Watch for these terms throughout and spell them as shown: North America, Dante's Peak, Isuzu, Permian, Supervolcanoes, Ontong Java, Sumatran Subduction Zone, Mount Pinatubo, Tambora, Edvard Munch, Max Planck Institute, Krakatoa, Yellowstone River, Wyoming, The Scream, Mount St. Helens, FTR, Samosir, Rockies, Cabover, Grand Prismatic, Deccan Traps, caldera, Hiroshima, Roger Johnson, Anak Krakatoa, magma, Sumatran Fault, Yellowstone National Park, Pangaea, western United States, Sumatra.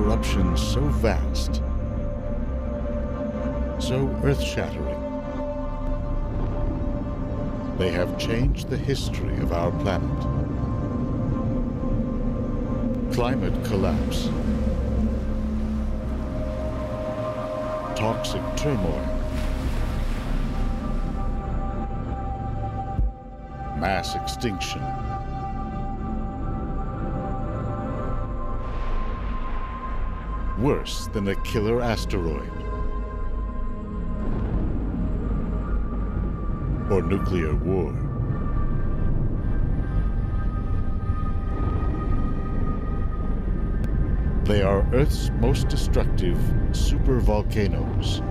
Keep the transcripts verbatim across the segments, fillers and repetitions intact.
eruption so vast, so earth-shattering, they have changed the history of our planet. Climate collapse, toxic turmoil, mass extinction, worse than a killer asteroid, or nuclear war. They are Earth's most destructive supervolcanoes.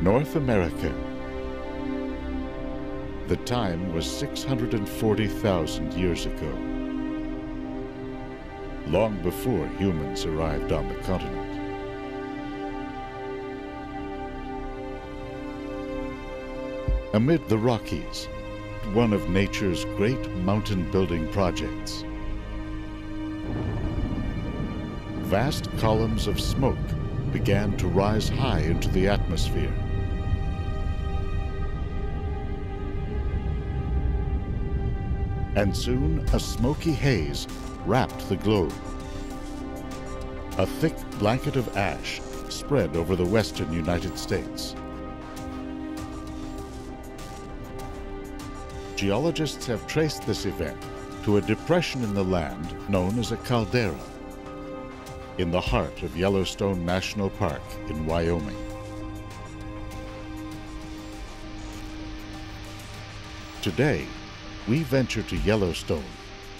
North America. The time was six hundred forty thousand years ago, long before humans arrived on the continent. Amid the Rockies, one of nature's great mountain building projects, vast columns of smoke began to rise high into the atmosphere. And soon, a smoky haze wrapped the globe. A thick blanket of ash spread over the western United States. Geologists have traced this event to a depression in the land known as a caldera, in the heart of Yellowstone National Park in Wyoming. Today, we venture to Yellowstone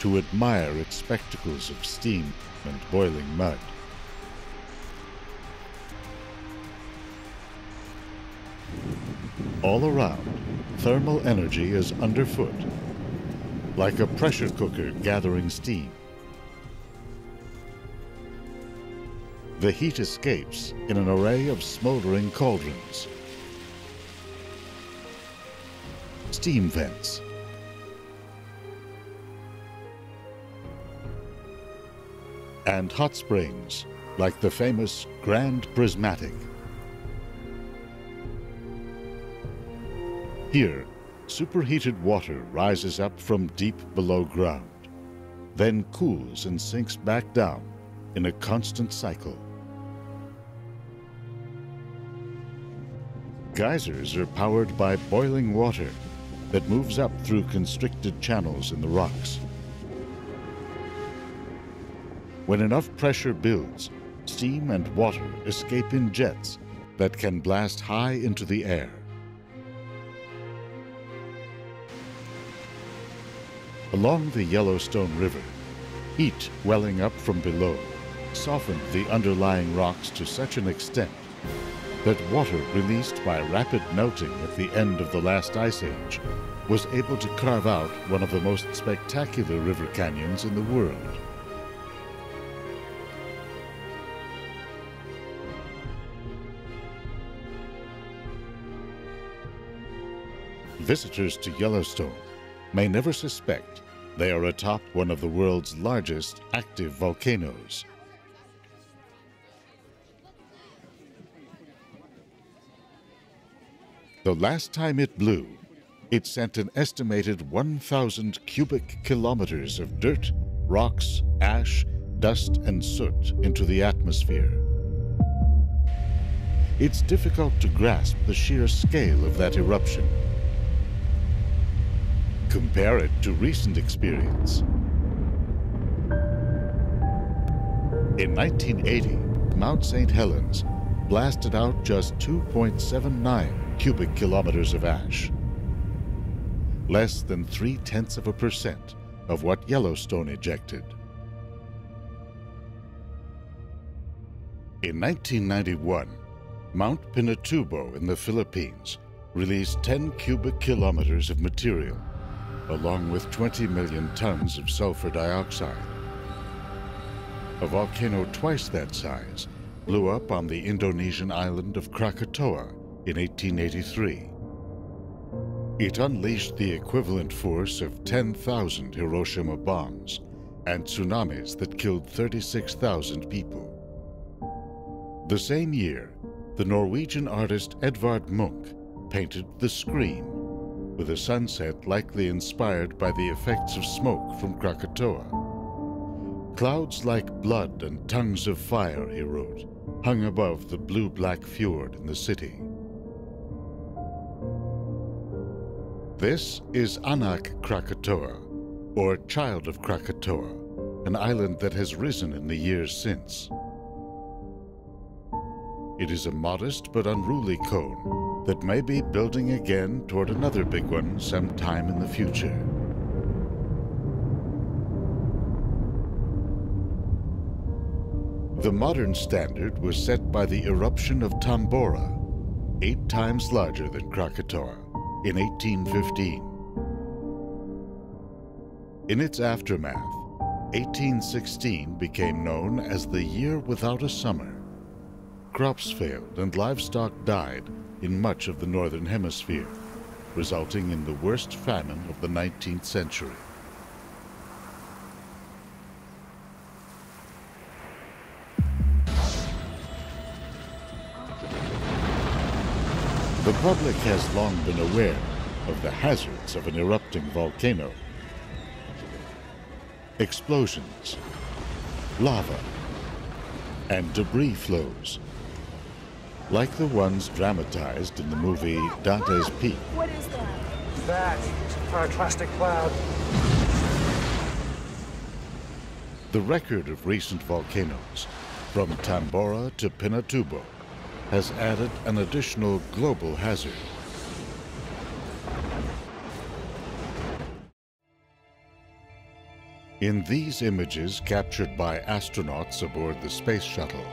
to admire its spectacles of steam and boiling mud. All around, thermal energy is underfoot, like a pressure cooker gathering steam. The heat escapes in an array of smoldering cauldrons, steam vents, and hot springs, like the famous Grand Prismatic. Here, superheated water rises up from deep below ground, then cools and sinks back down in a constant cycle. Geysers are powered by boiling water that moves up through constricted channels in the rocks. When enough pressure builds, steam and water escape in jets that can blast high into the air. Along the Yellowstone River, heat welling up from below softened the underlying rocks to such an extent that water released by rapid melting at the end of the last ice age was able to carve out one of the most spectacular river canyons in the world. Visitors to Yellowstone may never suspect they are atop one of the world's largest active volcanoes. The last time it blew, it sent an estimated one thousand cubic kilometers of dirt, rocks, ash, dust, and soot into the atmosphere. It's difficult to grasp the sheer scale of that eruption. Compare it to recent experience. In nineteen eighty, Mount Saint Helens blasted out just two point seven nine cubic kilometers of ash, less than three-tenths of a percent of what Yellowstone ejected. In nineteen ninety-one, Mount Pinatubo in the Philippines released ten cubic kilometers of material, along with twenty million tons of sulfur dioxide. A volcano twice that size blew up on the Indonesian island of Krakatoa in eighteen eighty-three. It unleashed the equivalent force of ten thousand Hiroshima bombs and tsunamis that killed thirty-six thousand people. The same year, the Norwegian artist Edvard Munch painted The Scream, with a sunset likely inspired by the effects of smoke from Krakatoa. Clouds like blood and tongues of fire, he wrote, hung above the blue-black fjord in the city. This is Anak Krakatoa, or Child of Krakatoa, an island that has risen in the years since. It is a modest but unruly cone that may be building again toward another big one sometime in the future. The modern standard was set by the eruption of Tambora, eight times larger than Krakatoa, in eighteen fifteen. In its aftermath, eighteen sixteen became known as the year without a summer. Crops failed and livestock died in much of the northern hemisphere, resulting in the worst famine of the nineteenth century. The public has long been aware of the hazards of an erupting volcano. Explosions, lava, and debris flows, like the ones dramatized in the movie Dante's Peak. What is that? That's a pyroclastic cloud. The record of recent volcanoes, from Tambora to Pinatubo, has added an additional global hazard. In these images captured by astronauts aboard the space shuttle,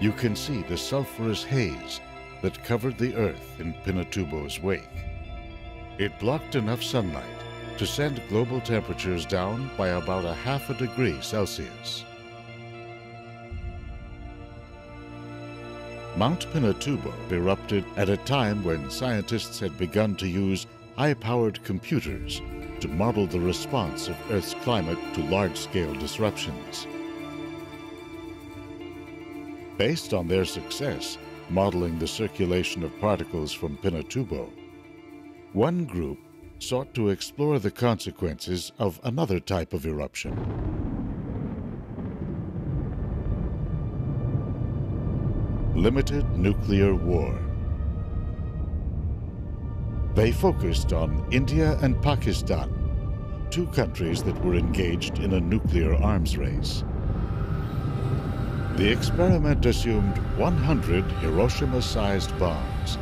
you can see the sulfurous haze that covered the Earth in Pinatubo's wake. It blocked enough sunlight to send global temperatures down by about a half a degree Celsius. Mount Pinatubo erupted at a time when scientists had begun to use high-powered computers to model the response of Earth's climate to large-scale disruptions. Based on their success modeling the circulation of particles from Pinatubo, one group sought to explore the consequences of another type of eruption. Limited nuclear war. They focused on India and Pakistan, two countries that were engaged in a nuclear arms race. The experiment assumed one hundred Hiroshima-sized bombs.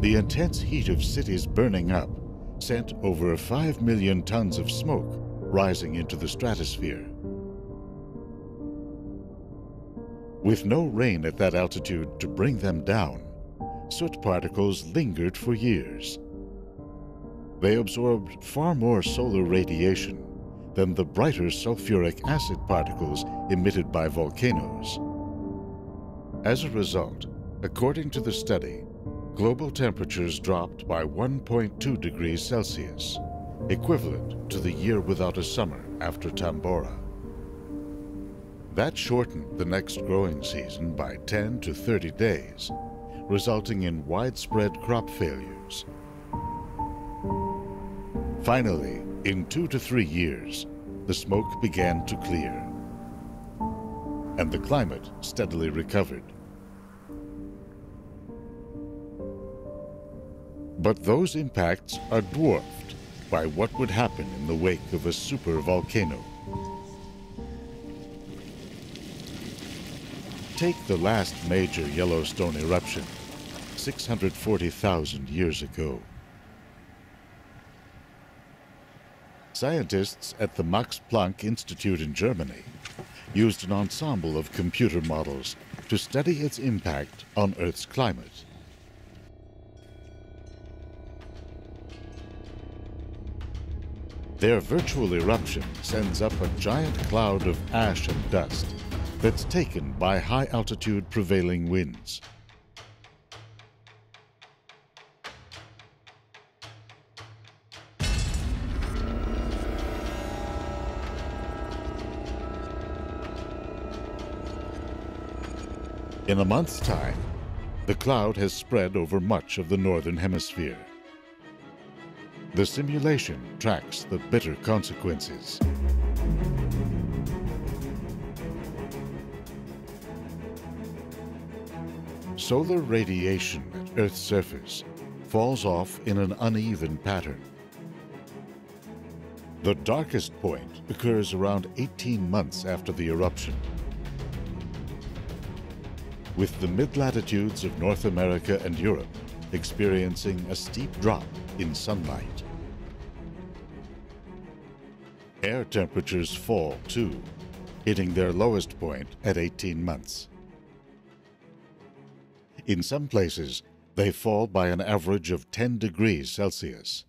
The intense heat of cities burning up sent over five million tons of smoke rising into the stratosphere. With no rain at that altitude to bring them down, soot particles lingered for years. They absorbed far more solar radiation than the brighter sulfuric acid particles emitted by volcanoes. As a result, according to the study, global temperatures dropped by one point two degrees Celsius, equivalent to the year without a summer after Tambora. That shortened the next growing season by ten to thirty days, resulting in widespread crop failures. Finally, in two to three years, the smoke began to clear, and the climate steadily recovered. But those impacts are dwarfed by what would happen in the wake of a supervolcano. Take the last major Yellowstone eruption, six hundred forty thousand years ago. Scientists at the Max Planck Institute in Germany used an ensemble of computer models to study its impact on Earth's climate. Their virtual eruption sends up a giant cloud of ash and dust that's taken by high-altitude prevailing winds. In a month's time, the cloud has spread over much of the northern hemisphere. The simulation tracks the bitter consequences. Solar radiation at Earth's surface falls off in an uneven pattern. The darkest point occurs around eighteen months after the eruption. With the mid-latitudes of North America and Europe experiencing a steep drop in sunlight. Air temperatures fall too, hitting their lowest point at eighteen months. In some places, they fall by an average of ten degrees Celsius.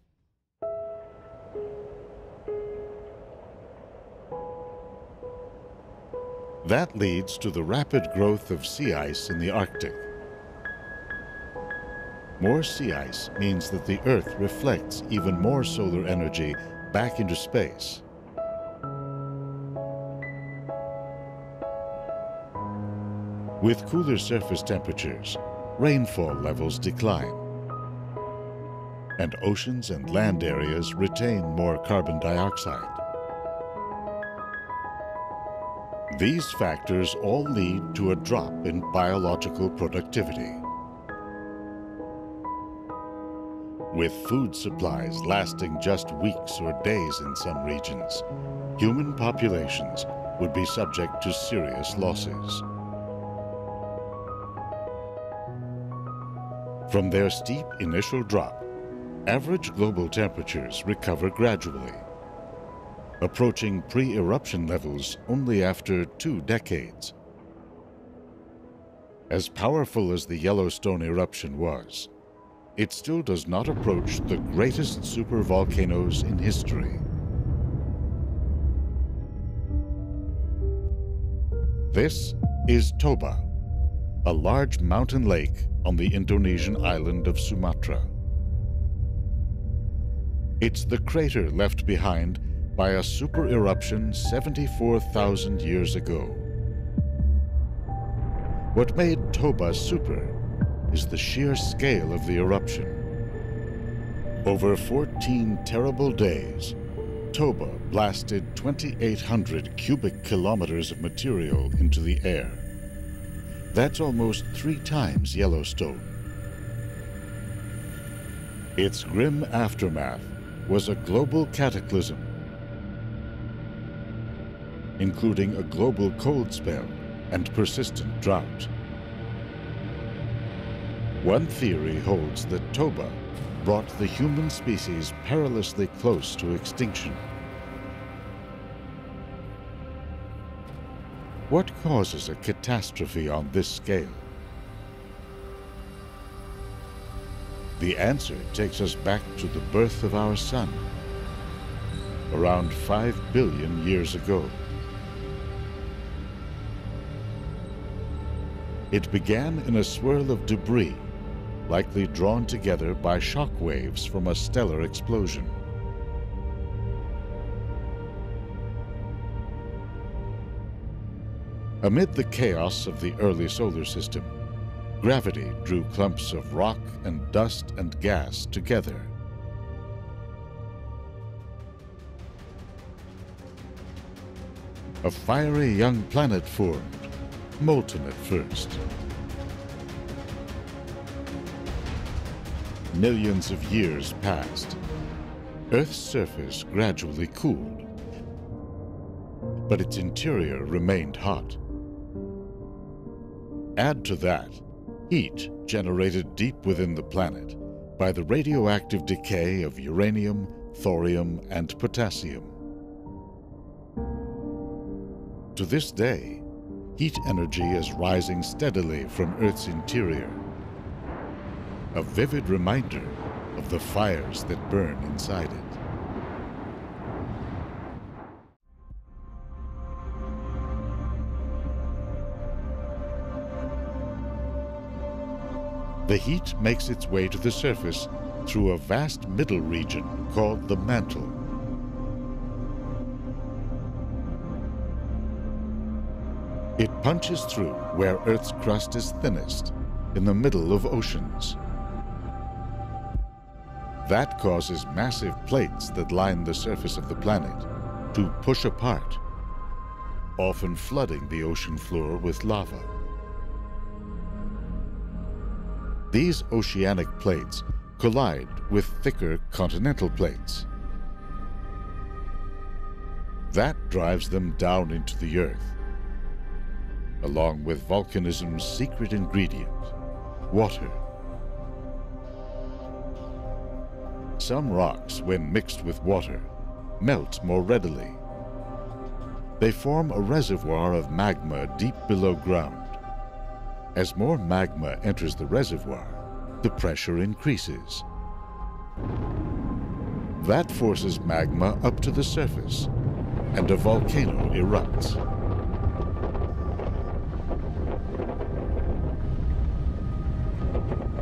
That leads to the rapid growth of sea ice in the Arctic. More sea ice means that the Earth reflects even more solar energy back into space. With cooler surface temperatures, rainfall levels decline, and oceans and land areas retain more carbon dioxide. These factors all lead to a drop in biological productivity, with food supplies lasting just weeks or days in some regions. Human populations would be subject to serious losses. From their steep initial drop, average global temperatures recover gradually, approaching pre-eruption levels only after two decades. As powerful as the Yellowstone eruption was, it still does not approach the greatest supervolcanoes in history. This is Toba, a large mountain lake on the Indonesian island of Sumatra. It's the crater left behind by a super eruption seventy-four thousand years ago. What made Toba super is the sheer scale of the eruption. Over fourteen terrible days, Toba blasted twenty-eight hundred cubic kilometers of material into the air. That's almost three times Yellowstone. Its grim aftermath was a global cataclysm, including a global cold spell and persistent drought. One theory holds that Toba brought the human species perilously close to extinction. What causes a catastrophe on this scale? The answer takes us back to the birth of our sun, around five billion years ago. It began in a swirl of debris, likely drawn together by shock waves from a stellar explosion. Amid the chaos of the early solar system, gravity drew clumps of rock and dust and gas together. A fiery young planet formed, molten at first. Millions of years passed. Earth's surface gradually cooled, but its interior remained hot. Add to that heat generated deep within the planet by the radioactive decay of uranium, thorium, and potassium. To this day, heat energy is rising steadily from Earth's interior, a vivid reminder of the fires that burn inside it. The heat makes its way to the surface through a vast middle region called the mantle. It punches through where Earth's crust is thinnest, in the middle of oceans. That causes massive plates that line the surface of the planet to push apart, often flooding the ocean floor with lava. These oceanic plates collide with thicker continental plates. That drives them down into the Earth, along with volcanism's secret ingredient, water. Some rocks, when mixed with water, melt more readily. They form a reservoir of magma deep below ground. As more magma enters the reservoir, the pressure increases. That forces magma up to the surface, and a volcano erupts.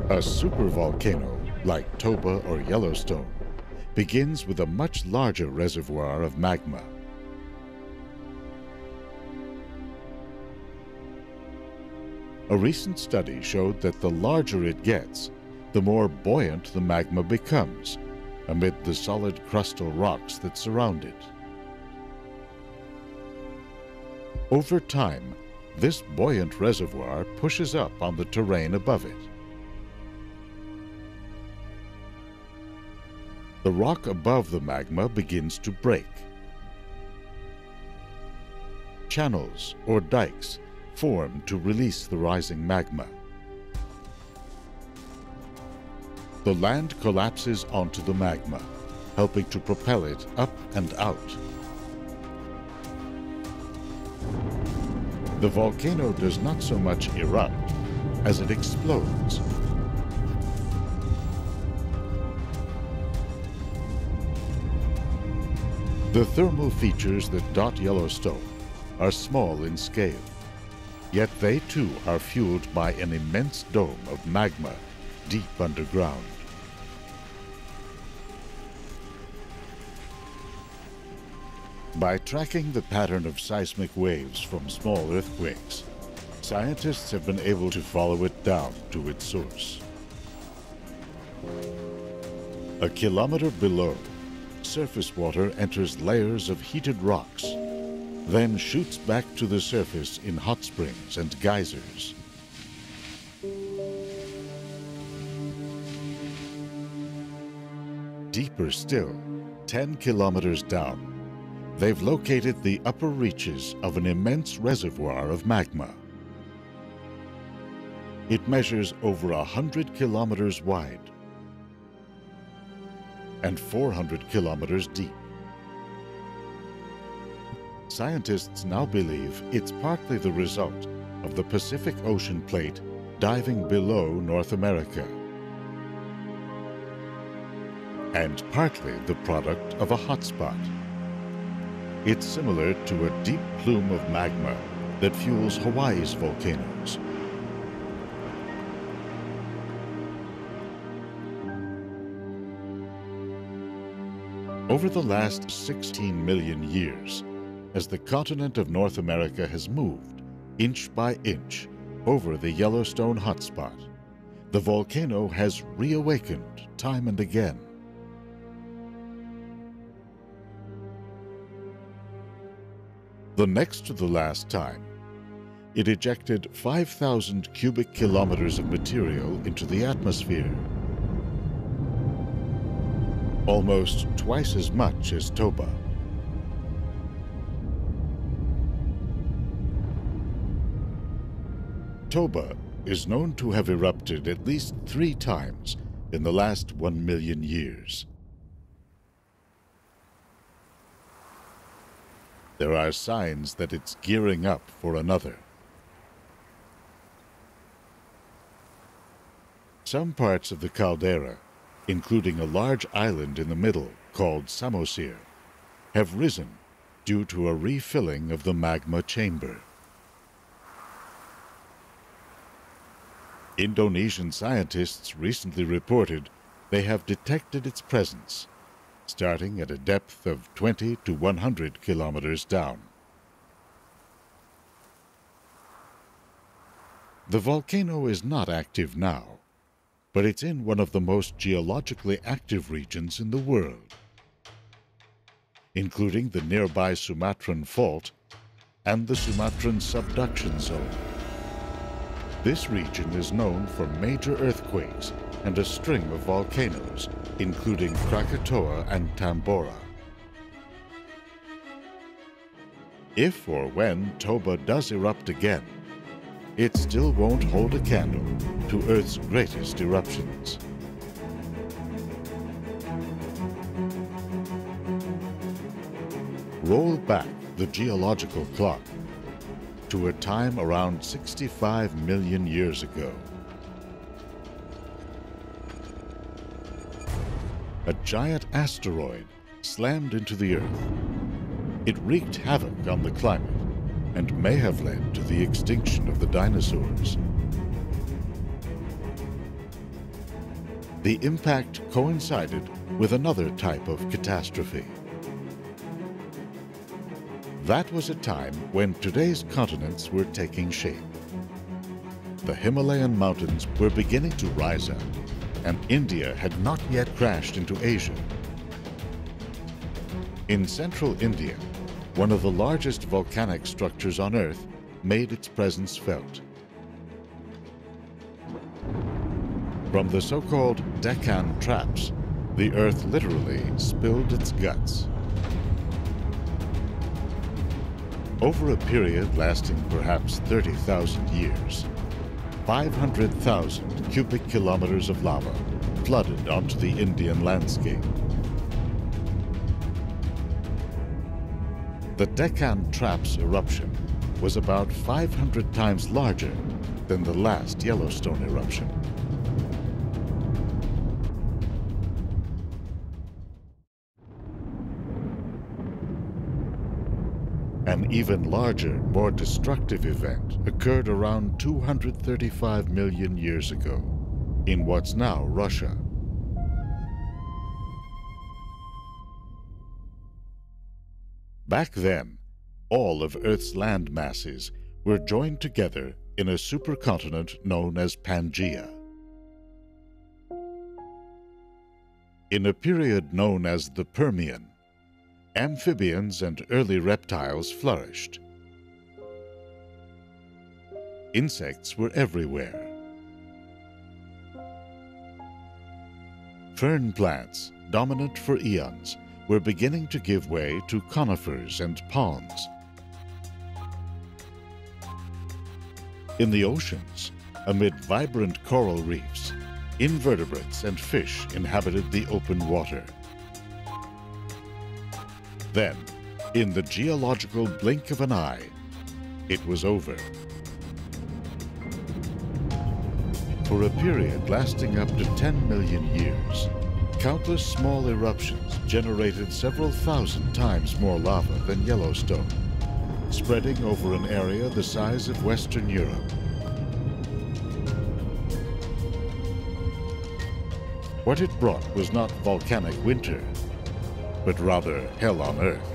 A supervolcano, like Toba or Yellowstone, begins with a much larger reservoir of magma. A recent study showed that the larger it gets, the more buoyant the magma becomes amid the solid crustal rocks that surround it. Over time, this buoyant reservoir pushes up on the terrain above it. The rock above the magma begins to break. Channels or dikes form to release the rising magma. The land collapses onto the magma, helping to propel it up and out. The volcano does not so much erupt as it explodes. The thermal features that dot Yellowstone are small in scale, yet they too are fueled by an immense dome of magma deep underground. By tracking the pattern of seismic waves from small earthquakes, scientists have been able to follow it down to its source. A kilometer below, surface water enters layers of heated rocks, then shoots back to the surface in hot springs and geysers. Deeper still, ten kilometers down, they've located the upper reaches of an immense reservoir of magma. It measures over one hundred kilometers wide and four hundred kilometers deep. Scientists now believe it's partly the result of the Pacific Ocean plate diving below North America, and partly the product of a hotspot. It's similar to a deep plume of magma that fuels Hawaii's volcanoes. Over the last sixteen million years, as the continent of North America has moved, inch by inch, over the Yellowstone hotspot, the volcano has reawakened time and again. The next to the last time, it ejected five thousand cubic kilometers of material into the atmosphere, almost twice as much as Toba. Toba is known to have erupted at least three times in the last one million years. There are signs that it's gearing up for another. Some parts of the caldera, including a large island in the middle called Samosir, have risen due to a refilling of the magma chamber. Indonesian scientists recently reported they have detected its presence, starting at a depth of twenty to one hundred kilometers down. The volcano is not active now, but it's in one of the most geologically active regions in the world, including the nearby Sumatran Fault and the Sumatran Subduction Zone. This region is known for major earthquakes and a string of volcanoes, including Krakatoa and Tambora. If or when Toba does erupt again, it still won't hold a candle to Earth's greatest eruptions. Roll back the geological clock to a time around sixty-five million years ago. A giant asteroid slammed into the Earth. It wreaked havoc on the climate and may have led to the extinction of the dinosaurs. The impact coincided with another type of catastrophe. That was a time when today's continents were taking shape. The Himalayan mountains were beginning to rise up, and India had not yet crashed into Asia. In central India, one of the largest volcanic structures on Earth made its presence felt. From the so-called Deccan Traps, the Earth literally spilled its guts. Over a period lasting perhaps thirty thousand years, five hundred thousand cubic kilometers of lava flooded onto the Indian landscape. The Deccan Traps eruption was about five hundred times larger than the last Yellowstone eruption. An even larger, more destructive event occurred around two hundred thirty-five million years ago in what's now Russia. Back then, all of Earth's land masses were joined together in a supercontinent known as Pangaea. In a period known as the Permian, amphibians and early reptiles flourished. Insects were everywhere. Fern plants, dominant for eons, were beginning to give way to conifers and palms. In the oceans, amid vibrant coral reefs, invertebrates and fish inhabited the open water. Then, in the geological blink of an eye, it was over. For a period lasting up to ten million years, countless small eruptions generated several thousand times more lava than Yellowstone, spreading over an area the size of Western Europe. What it brought was not volcanic winter, but rather hell on Earth.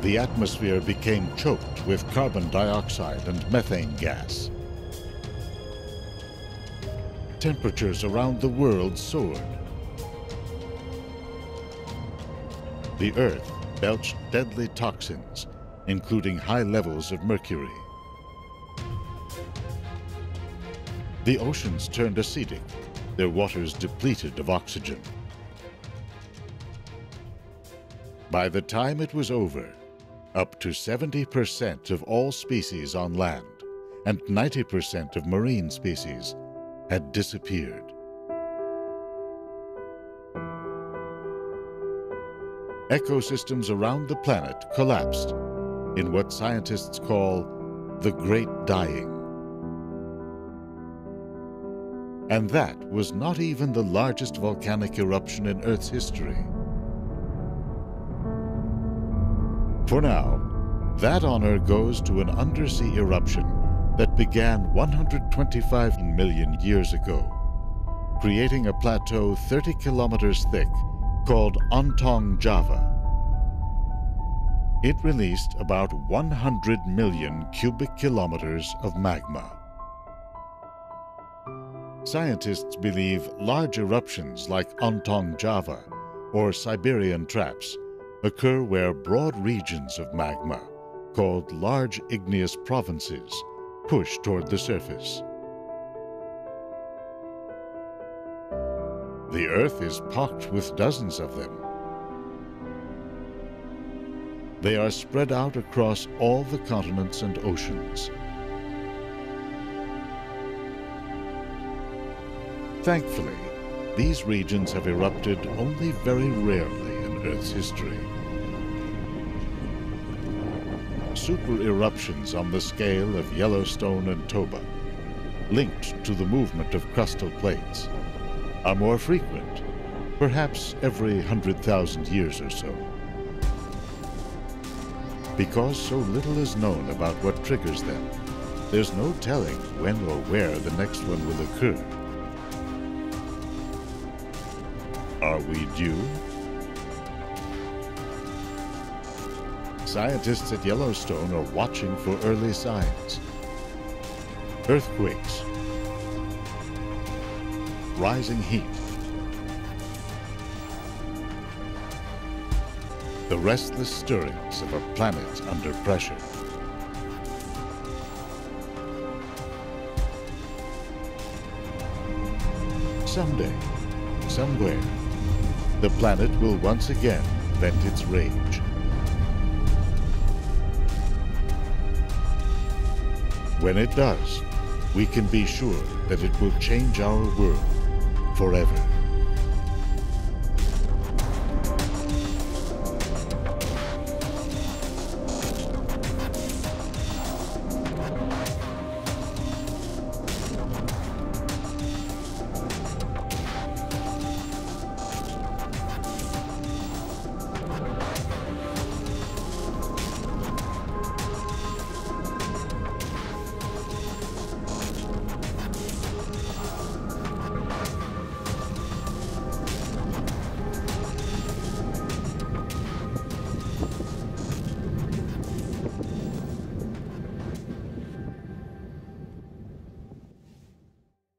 The atmosphere became choked with carbon dioxide and methane gas. Temperatures around the world soared. The Earth belched deadly toxins, including high levels of mercury. The oceans turned acidic, their waters depleted of oxygen. By the time it was over, up to seventy percent of all species on land and ninety percent of marine species had disappeared. Ecosystems around the planet collapsed in what scientists call the Great Dying. And that was not even the largest volcanic eruption in Earth's history. For now, that honor goes to an undersea eruption that began one hundred twenty-five million years ago, creating a plateau thirty kilometers thick called Ontong Java. It released about one hundred million cubic kilometers of magma. Scientists believe large eruptions like Ontong Java, or Siberian Traps, occur where broad regions of magma, called large igneous provinces, push toward the surface. The Earth is packed with dozens of them. They are spread out across all the continents and oceans. Thankfully, these regions have erupted only very rarely in Earth's history. Super eruptions on the scale of Yellowstone and Toba, linked to the movement of crustal plates, are more frequent, perhaps every hundred thousand years or so. Because so little is known about what triggers them, there's no telling when or where the next one will occur. Are we due? Scientists at Yellowstone are watching for early signs. Earthquakes, rising heat, the restless stirrings of a planet under pressure. Someday, somewhere, the planet will once again vent its rage. When it does, we can be sure that it will change our world forever.